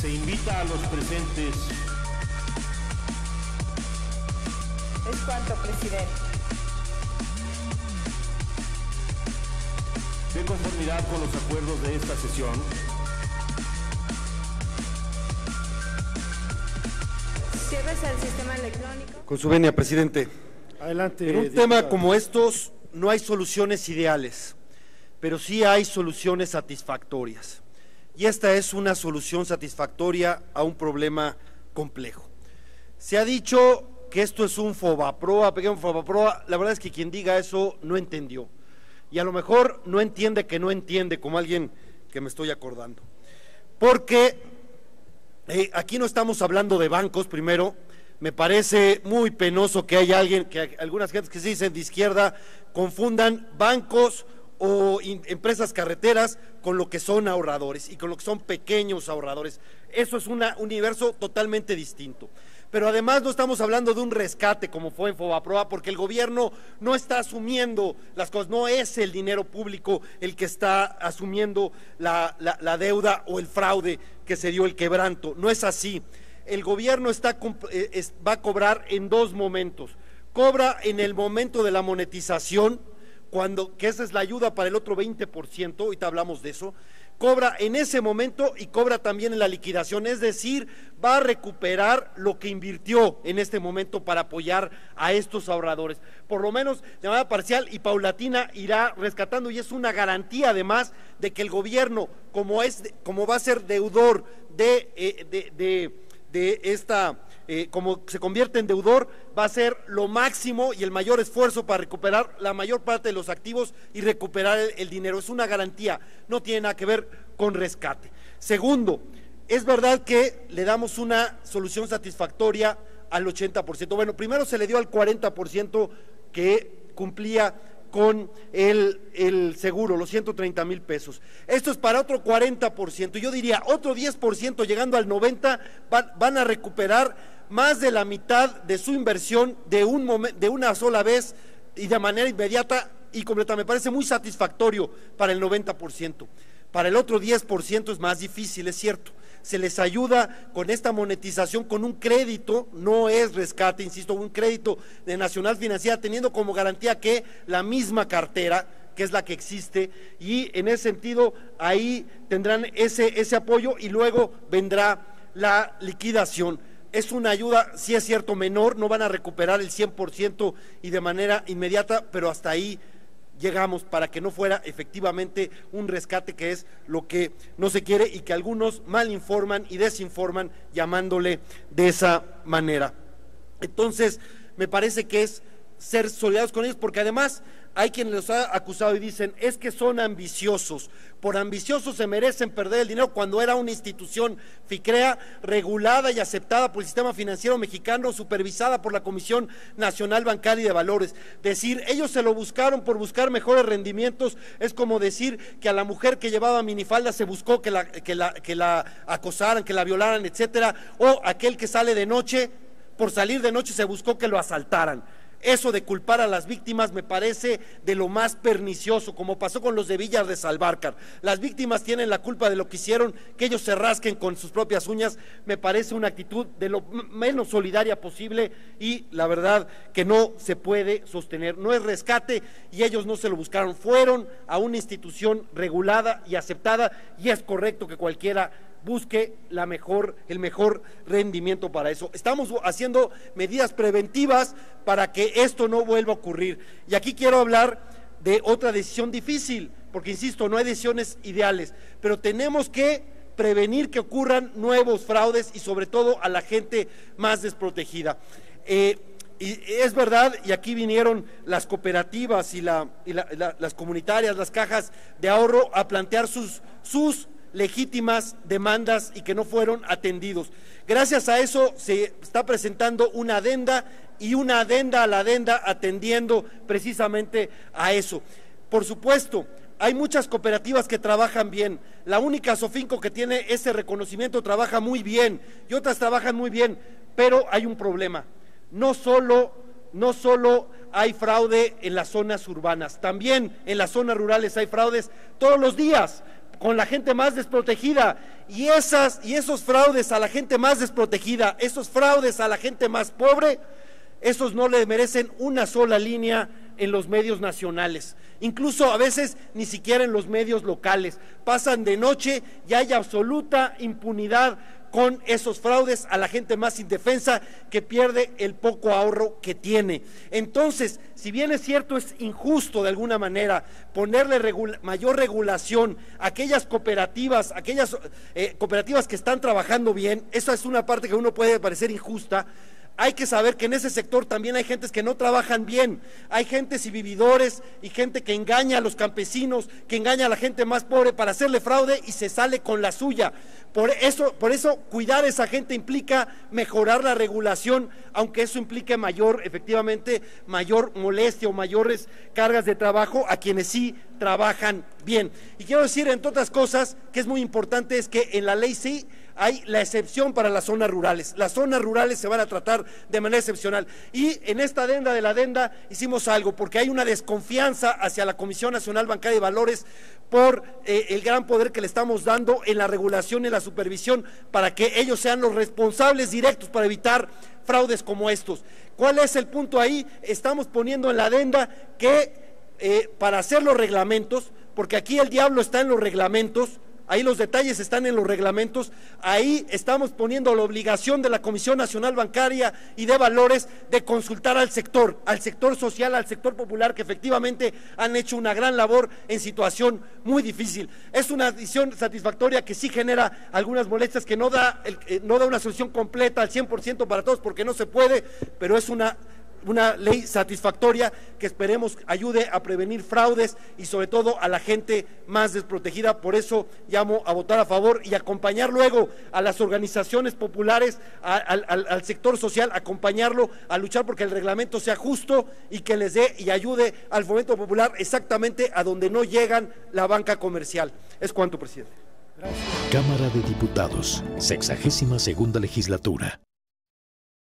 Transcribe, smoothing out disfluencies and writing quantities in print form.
Se invita a los presentes. Es cuanto, presidente. De conformidad con los acuerdos de esta sesión, cierres al sistema electrónico. Con su venia, presidente. Adelante. En un tema como estos no hay soluciones ideales, pero sí hay soluciones satisfactorias. Y esta es una solución satisfactoria a un problema complejo. Se ha dicho que esto es un FOBAPROA, pequeño FOBAPROA. La verdad es que quien diga eso no entendió. Y a lo mejor no entiende que no entiende, como alguien que me estoy acordando. Porque aquí no estamos hablando de bancos, primero. Me parece muy penoso que haya alguien, que algunas gentes que se dicen de izquierda confundan bancos o empresas carreteras con lo que son ahorradores y con lo que son pequeños ahorradores. Eso es un universo totalmente distinto. Pero además no estamos hablando de un rescate como fue en FOBAPROA, porque el gobierno no está asumiendo las cosas, no es el dinero público el que está asumiendo la deuda o el fraude que se dio, el quebranto. No es así. El gobierno va a cobrar en dos momentos. Cobra en el momento de la monetización, que esa es la ayuda para el otro 20%, ahorita hablamos de eso. Cobra en ese momento y cobra también en la liquidación, es decir, va a recuperar lo que invirtió en este momento para apoyar a estos ahorradores. Por lo menos de manera parcial y paulatina irá rescatando, y es una garantía además de que el gobierno, como va a ser deudor de esta, como se convierte en deudor, va a ser lo máximo y el mayor esfuerzo para recuperar la mayor parte de los activos y recuperar el dinero. Es una garantía, no tiene nada que ver con rescate. Segundo, es verdad que le damos una solución satisfactoria al 80%. Bueno, primero se le dio al 40% que cumplía con el seguro, los 130 mil pesos. Esto es para otro 40%. Yo diría, otro 10%, llegando al 90%, van a recuperar más de la mitad de su inversión de una sola vez y de manera inmediata y completa. Me parece muy satisfactorio para el 90%. Para el otro 10% es más difícil, es cierto. Se les ayuda con esta monetización, con un crédito, no es rescate, insisto, un crédito de Nacional Financiera, teniendo como garantía que la misma cartera, que es la que existe, y en ese sentido ahí tendrán ese apoyo y luego vendrá la liquidación. Es una ayuda, sí es cierto, menor, no van a recuperar el 100% y de manera inmediata, pero hasta ahí llegamos para que no fuera efectivamente un rescate, que es lo que no se quiere y que algunos mal informan y desinforman llamándole de esa manera. Entonces, me parece que es ser solidarios con ellos, porque además hay quienes los ha acusado y dicen, es que son ambiciosos, por ambiciosos se merecen perder el dinero, cuando era una institución FICREA regulada y aceptada por el sistema financiero mexicano, supervisada por la Comisión Nacional Bancaria y de Valores. Decir, ellos se lo buscaron por buscar mejores rendimientos, es como decir que a la mujer que llevaba minifalda se buscó que la acosaran, que la violaran, etcétera, o aquel que sale de noche, por salir de noche se buscó que lo asaltaran. Eso de culpar a las víctimas me parece de lo más pernicioso, como pasó con los de Villas de Salvárcar. Las víctimas tienen la culpa de lo que hicieron, que ellos se rasquen con sus propias uñas. Me parece una actitud de lo menos solidaria posible y la verdad que no se puede sostener. No es rescate y ellos no se lo buscaron. Fueron a una institución regulada y aceptada y es correcto que cualquiera busque el mejor rendimiento para eso. Estamos haciendo medidas preventivas para que esto no vuelva a ocurrir. Y aquí quiero hablar de otra decisión difícil, porque insisto, no hay decisiones ideales, pero tenemos que prevenir que ocurran nuevos fraudes y sobre todo a la gente más desprotegida. Y es verdad, y aquí vinieron las cooperativas y las comunitarias, las cajas de ahorro a plantear sus legítimas demandas y que no fueron atendidos. Gracias a eso se está presentando una adenda y una adenda a la adenda atendiendo precisamente a eso. Por supuesto, hay muchas cooperativas que trabajan bien. La única Sofinco que tiene ese reconocimiento trabaja muy bien y otras trabajan muy bien, pero hay un problema. No solo hay fraude en las zonas urbanas, también en las zonas rurales hay fraudes todos los días, con la gente más desprotegida, Y esos fraudes a la gente más desprotegida, esos fraudes a la gente más pobre, esos no le merecen una sola línea en los medios nacionales. Incluso a veces ni siquiera en los medios locales. Pasan de noche y hay absoluta impunidad con esos fraudes a la gente más indefensa que pierde el poco ahorro que tiene. Entonces, si bien es cierto, es injusto de alguna manera ponerle mayor regulación a aquellas cooperativas que están trabajando bien, esa es una parte que a uno puede parecer injusta. Hay que saber que en ese sector también hay gentes que no trabajan bien, hay gentes y vividores y gente que engaña a los campesinos, que engaña a la gente más pobre para hacerle fraude y se sale con la suya. Por eso cuidar a esa gente implica mejorar la regulación, aunque eso implique efectivamente mayor molestia o mayores cargas de trabajo a quienes sí trabajan bien. Y quiero decir, entre otras cosas, que es muy importante es que en la ley sí hay la excepción para las zonas rurales. Las zonas rurales se van a tratar de manera excepcional. Y en esta adenda de la adenda hicimos algo, porque hay una desconfianza hacia la Comisión Nacional Bancaria y de Valores por el gran poder que le estamos dando en la regulación y la supervisión para que ellos sean los responsables directos para evitar fraudes como estos. ¿Cuál es el punto ahí? Estamos poniendo en la adenda que para hacer los reglamentos, porque aquí el diablo está en los reglamentos, ahí los detalles están en los reglamentos, ahí estamos poniendo la obligación de la Comisión Nacional Bancaria y de Valores de consultar al sector social, al sector popular, que efectivamente han hecho una gran labor en situación muy difícil. Es una adición satisfactoria que sí genera algunas molestias, que no da una solución completa al 100% para todos, porque no se puede, pero es una ley satisfactoria que esperemos ayude a prevenir fraudes y sobre todo a la gente más desprotegida. Por eso llamo a votar a favor y acompañar luego a las organizaciones populares, al sector social, acompañarlo a luchar porque el reglamento sea justo y que les dé y ayude al fomento popular exactamente a donde no llegan la banca comercial. Es cuanto, presidente. Gracias. Cámara de Diputados, 62ª Legislatura.